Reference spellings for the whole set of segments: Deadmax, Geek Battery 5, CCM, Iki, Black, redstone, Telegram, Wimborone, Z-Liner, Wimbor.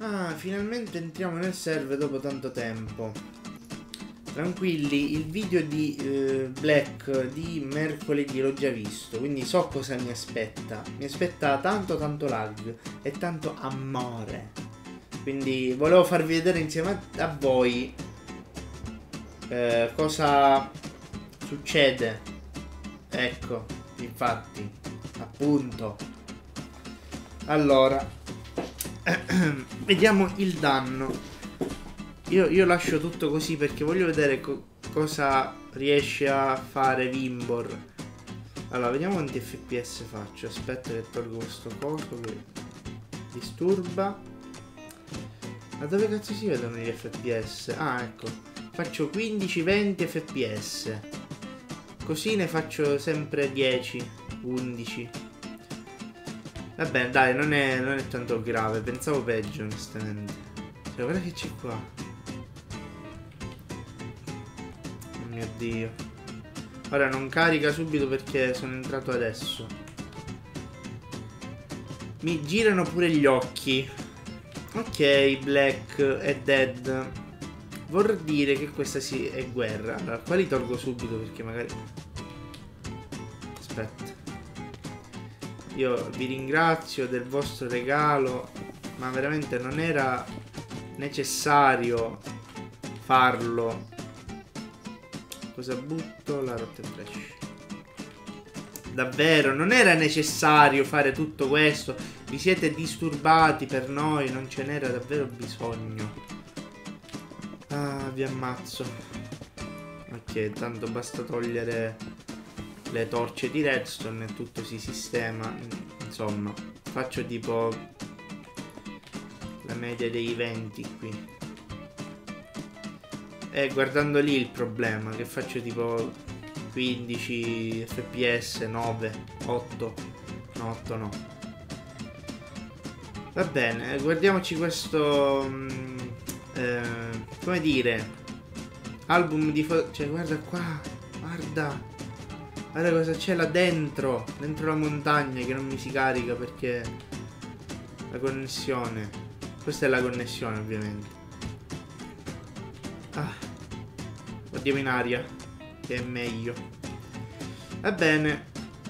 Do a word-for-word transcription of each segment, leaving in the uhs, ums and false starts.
Ah, finalmente entriamo nel server dopo tanto tempo. Tranquilli, il video di eh, Black di mercoledì l'ho già visto, quindi so cosa mi aspetta. Mi aspetta tanto tanto lag e tanto amore. Quindi volevo farvi vedere insieme a, a voi eh, cosa succede. Ecco, infatti, appunto. Allora, vediamo il danno. Io, io lascio tutto così perché voglio vedere co cosa riesce a fare Wimbor. Allora, vediamo quanti F P S faccio. Aspetta che tolgo questo coso che disturba. Ma dove cazzo si vedono gli F P S? Ah, ecco. Faccio quindici venti F P S. Così ne faccio sempre dieci undici. Vabbè, dai, non è, non è tanto grave. Pensavo peggio, onestamente. Cioè, guarda che c'è qua. Mio dio. Ora non carica subito perché sono entrato adesso. Mi girano pure gli occhi. Ok, Black è dead. Vorrei dire che questa sì è guerra. Allora qua li tolgo subito perché magari... Aspetta. Io vi ringrazio del vostro regalo, ma veramente non era necessario farlo. Cosa butto? La rotta e trash. Davvero, non era necessario fare tutto questo. Vi siete disturbati per noi, non ce n'era davvero bisogno. Ah, vi ammazzo. Ok, tanto basta togliere le torce di redstone e tutto si sistema. Insomma, faccio tipo la media dei venti qui. E guardando lì il problema, che faccio tipo quindici F P S, nove, otto, no otto no. Va bene, guardiamoci questo, eh, come dire, album di foto, cioè guarda qua, guarda, guarda cosa c'è là dentro, dentro la montagna che non mi si carica perché la connessione, questa è la connessione ovviamente. Ah. Andiamo in aria, che è meglio. Va bene,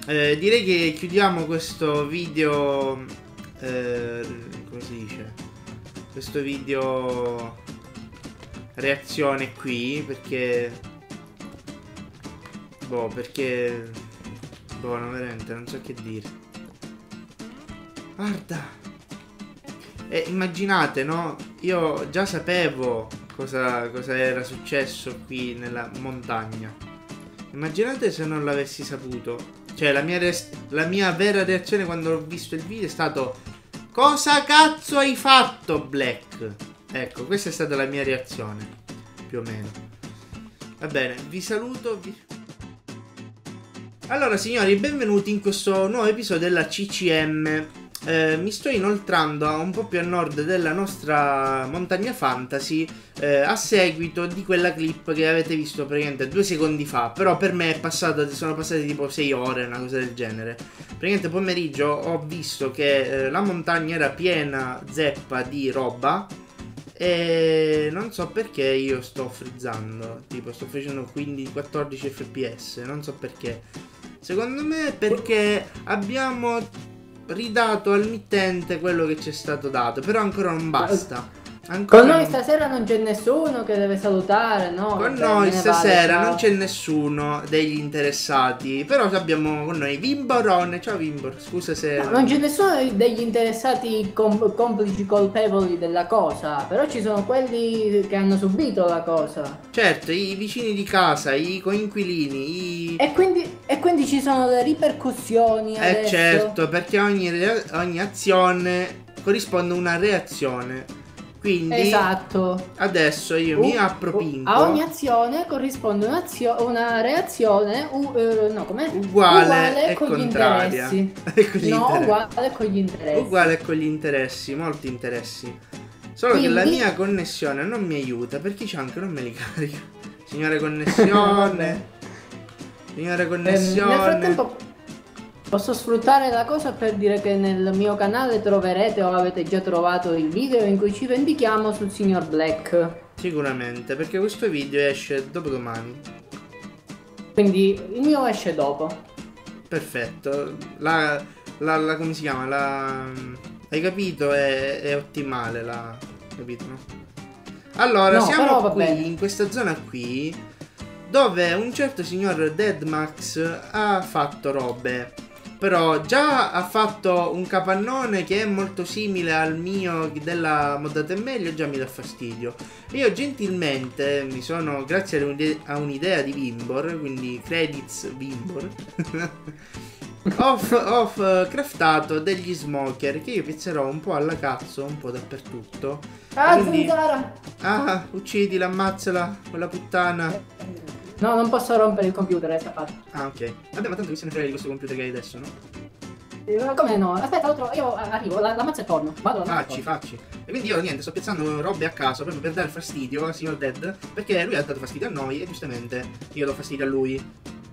eh, direi che chiudiamo questo video, eh, come si dice, questo video reazione qui, perché boh, perché boh, no, veramente non so che dire. Guarda, eh, immaginate, no, io già sapevo Cosa, cosa era successo qui nella montagna. Immaginate se non l'avessi saputo. Cioè la mia, la mia vera reazione quando ho visto il video è stato: cosa cazzo hai fatto, Black? Ecco, questa è stata la mia reazione, più o meno. Va bene, vi saluto vi... Allora signori, benvenuti in questo nuovo episodio della C C M. Eh, mi sto inoltrando un po' più a nord della nostra montagna fantasy, eh, a seguito di quella clip che avete visto praticamente due secondi fa. Però per me è passato, sono passate tipo sei ore, una cosa del genere. Praticamente pomeriggio ho visto che eh, la montagna era piena zeppa di roba. E non so perché io sto frizzando, tipo sto facendo quindici quattordici F P S, non so perché. Secondo me perché abbiamo... ridato al mittente quello che ci è stato dato, però ancora non basta. Ancora con noi non... stasera non c'è nessuno che deve salutare, no? Con noi stasera vale, non c'è nessuno degli interessati, però abbiamo con noi Wimborone. Ciao Wimbor, scusa se... No, non c'è nessuno degli interessati com complici colpevoli della cosa, però ci sono quelli che hanno subito la cosa. Certo, i vicini di casa, i coinquilini, i... E quindi, e quindi ci sono le ripercussioni eh adesso. Certo, perché ogni, ogni azione corrisponde a una reazione. Quindi esatto. Adesso io uh, mi appropingo. Uh, a ogni azione corrisponde un'azio una reazione uh, uh, no, com'è? Uguale, uguale e con contraria. Gli interessi. No, interessi. Uguale con gli interessi. Uguale con gli interessi, molti interessi. Solo quindi... che la mia connessione non mi aiuta perché c'è anche non me li carica. Signore connessione. Signore connessione. Eh, nel frattempo Posso sfruttare la cosa per dire che nel mio canale troverete o avete già trovato il video in cui ci vendichiamo sul signor Black. Sicuramente, perché questo video esce dopodomani. Quindi il mio esce dopo. Perfetto. La, la, la come si chiama? La, hai capito? È, è ottimale la... capito? No? Allora, no, siamo qui, in questa zona qui, dove un certo signor Deadmax ha fatto robe. Però già ha fatto un capannone che è molto simile al mio della Moddate Meglio, già mi dà fastidio. Io gentilmente mi sono, grazie a un'idea di Wimbor, quindi credits Wimbor, ho, ho craftato degli smoker che io piazzerò un po' alla cazzo, un po' dappertutto. Ah, quindi... ah, uccidila, ammazzala, quella puttana. No, non posso rompere il computer, resta fatto. Ah, ok. Vabbè, ma tanto mi se ne frega di questo computer che hai adesso, no? Eh, come no? Aspetta, altro, io arrivo, la, la mazza è torno. Vado, la facci, facci. E quindi io, niente, sto piazzando robe a caso proprio per dare fastidio al signor Dead, perché lui ha dato fastidio a noi e giustamente io do fastidio a lui.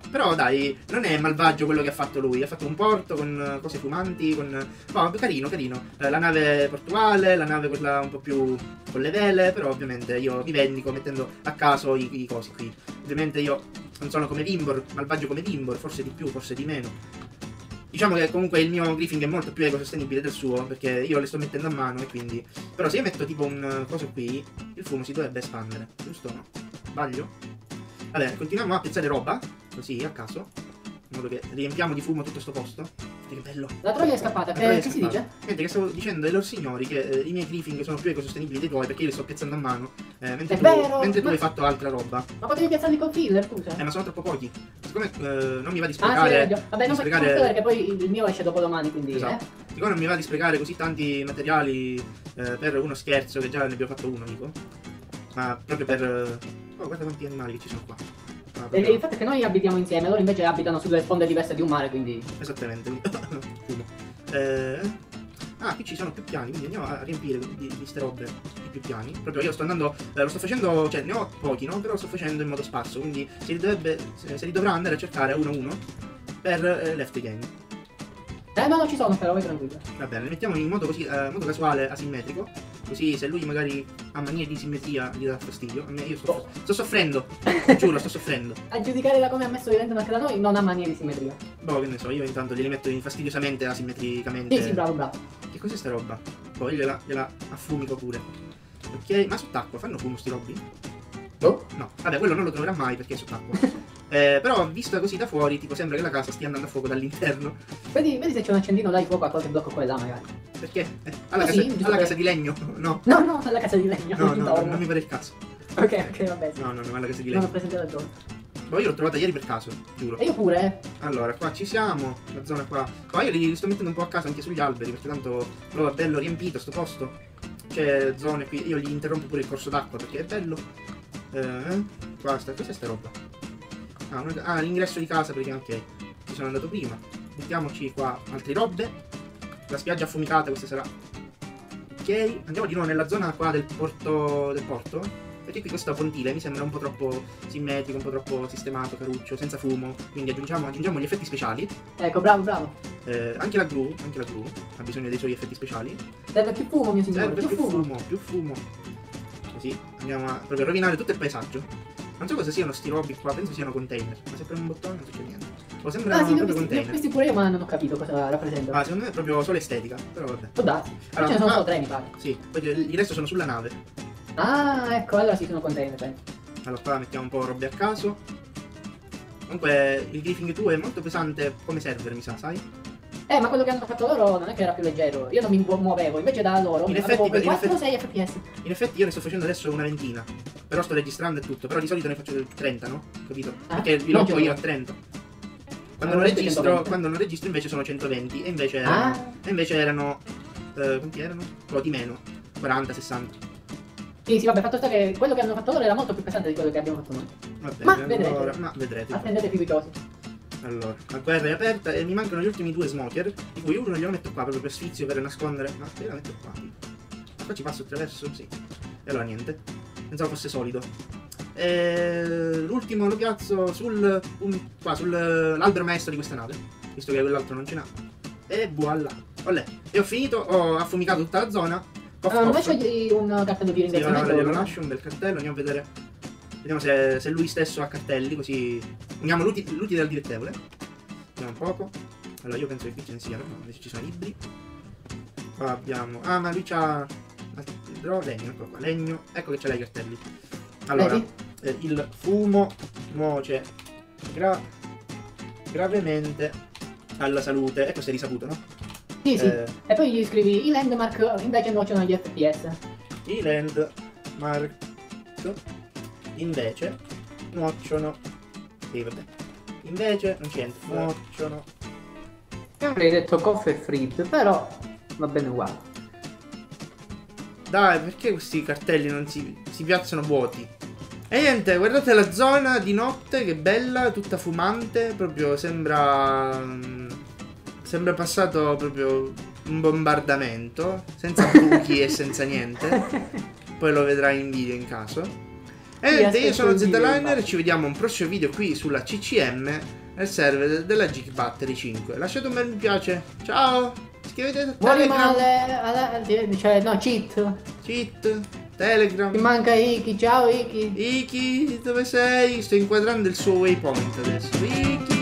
Però dai, non è malvagio quello che ha fatto lui. Ha fatto un porto con cose fumanti, con... no, carino, carino. La nave portuale, la nave quella un po' più con le vele. Però ovviamente io mi vendico mettendo a caso i, i cosi qui. Ovviamente io non sono come Wimbor, malvagio come Wimbor, forse di più, forse di meno. Diciamo che comunque il mio griffing è molto più ecosostenibile del suo, perché io le sto mettendo a mano e quindi... Però se io metto tipo un coso qui, il fumo si dovrebbe espandere, giusto o no? Sbaglio? Vabbè, continuiamo a piazzare roba. Così a caso, in modo che riempiamo di fumo tutto sto posto. Che bello! La troia è scappata, troia eh, è che scappata. Si dice? Niente, che stavo dicendo ai loro signori che eh, i miei griffing sono più ecosostenibili dei tuoi perché io li sto piazzando a mano. Eh, mentre, tu, vero, mentre ma... tu hai fatto altra roba. Ma potevi piazzarli con filler, scusa? Eh, ma sono troppo pochi. Siccome eh, non mi va di sprecare. Ah, sì, vabbè, non sprecare... faccio perché poi il mio esce dopo domani, quindi. Esatto. Eh? Siccome non mi va di sprecare così tanti materiali eh, per uno scherzo, che già ne abbiamo fatto uno, dico. Ma proprio per. Oh, guarda quanti animali che ci sono qua. Ah, e il fatto è che noi abitiamo insieme, loro invece abitano su due sponde diverse di un mare, quindi... Esattamente. eh, ah, qui ci sono più piani, quindi andiamo a riempire di queste robe i più piani. Proprio io sto andando, eh, lo sto facendo, cioè ne ho pochi, no? Però lo sto facendo in modo sparso, quindi se li, dovrebbe, se, se li dovrà andare a cercare uno a uno per eh, left again. Eh no, non ci sono però, vai tranquillo. Va bene, li mettiamo in modo così, eh, modo casuale, asimmetrico. Così se lui magari ha mania di simmetria gli dà fastidio. A me io sto, oh. sto soffrendo, giuro, sto soffrendo. A giudicare da come ha messo Violento anche da noi non ha mania di simmetria. Boh, che ne so, io intanto glieli metto fastidiosamente asimmetricamente. Sì, sì, bravo, bravo. Che cos'è sta roba? Poi gliela, gliela affumico pure. Ok, ma sott'acqua fanno fumo sti robbi? Oh? No, vabbè, quello non lo troverà mai perché è sott'acqua. eh, però vista così da fuori, tipo sembra che la casa stia andando a fuoco dall'interno. Vedi, vedi se c'è un accendino là di fuoco a qualche blocco qua e là magari. Perché? Eh, alla, così, casa, alla casa di legno? No. No, no, alla casa di legno. No, no, non mi pare il caso. Ok, ok, vabbè. No, no, no, alla casa di legno. Non ho presente la zona. Boh, io l'ho trovata ieri per caso, giuro. E io pure. Allora, qua ci siamo, la zona qua. Qua io li, li sto mettendo un po' a caso anche sugli alberi, perché tanto lo è bello riempito sto posto. C'è zone qui, io gli interrompo pure il corso d'acqua perché è bello. Eh, qua sta, questa è sta roba. Ah, una, ah l'ingresso di casa perché, ok, ci sono andato prima. Mettiamoci qua altre robe. La spiaggia affumicata questa sarà. Ok, andiamo di nuovo nella zona qua del porto, del porto perché qui questo pontile mi sembra un po' troppo simmetrico, un po' troppo sistemato, caruccio, senza fumo. Quindi aggiungiamo, aggiungiamo gli effetti speciali. Ecco, bravo, bravo. Eh, anche la gru, anche la gru ha bisogno dei suoi effetti speciali. Serve più fumo, mio signore. Serve più, più fumo. fumo, più fumo. Così andiamo a proprio a rovinare tutto il paesaggio. Non so cosa siano sti robbi qua, penso siano container. Ma se premo un bottone non succede niente. O sembra ah, sì, proprio container. Questi pure io ma non ho capito cosa rappresentano. Ah, secondo me è proprio solo estetica, però vabbè. Può darsi. Allora, ce ne sono ah, solo tre mi pare. Sì, poi il resto sono sulla nave. Ah, ecco, allora sì, sono container, penso. Allora qua mettiamo un po' robe a caso. Comunque il griffing tuo è molto pesante come server, mi sa, sai? Eh, ma quello che hanno fatto loro non è che era più leggero. Io non mi muovevo, invece da loro mi avevo quattro sei effe pi esse. In effetti io ne sto facendo adesso una ventina. Però sto registrando e tutto, però di solito ne faccio trenta, no? Capito? Ah, perché vi locco io a trenta. Quando non, registro, quando non registro invece sono centoventi e invece, ah. e invece erano, eh, quanti erano? Quello di meno, quaranta, sessanta. Sì, sì, vabbè, fatto sta che quello che hanno fatto loro era molto più pesante di quello che abbiamo fatto noi. Vabbè, ma, vedrete. Allora, ma vedrete. Attendete fibitosi. Allora, la guerra è aperta e mi mancano gli ultimi due smoker, di cui uno glielo metto qua proprio per sfizio, per nascondere. Ma te la metto qua? Ma qua ci passo attraverso? Sì. E allora niente, pensavo fosse solido. L'ultimo lo piazzo sul, um, sul l'albero maestro di questa nave. visto che quell'altro non ce n'ha. E voilà. Olè. E ho finito, ho affumicato tutta la zona. Ho uh, invece di un cartello di ringraziamento. Sì, ora lo lascio, un bel cartello, andiamo a vedere. Vediamo se, se lui stesso ha cartelli, così uniamo l'utile al dilettevole. Vediamo un poco. Allora io penso che qui ce ne siano, invece ci sono libri. Qua abbiamo... Ah, ma lui c'ha... Legno, ecco qua, legno. Ecco che ce l'hai i cartelli. Allora, eh, il fumo nuoce gra... gravemente alla salute. E questo è risaputo, no? Sì, eh, sì. E poi gli scrivi i landmark invece nuociono agli F P S. I landmark invece nuociono... Sì, vabbè. Invece non c'entra. Nuociono... Avrei detto coffee frit, però va bene uguale. Dai, perché questi cartelli non si, si piazzano vuoti? E niente, guardate la zona di notte, che bella, tutta fumante, proprio sembra... Sembra passato proprio un bombardamento, senza buchi e senza niente. Poi lo vedrai in video in caso. E niente, io sono Z-Liner, ci vediamo un prossimo video qui sulla C C M, nel server della Geek Battery cinque. Lasciate un bel mi piace, ciao! Iscrivetevi a Telegram. Male, cioè, no, cheat. Cheat, Telegram. Mi manca Iki, ciao Iki. Iki, dove sei? Sto inquadrando il suo waypoint adesso. Iki.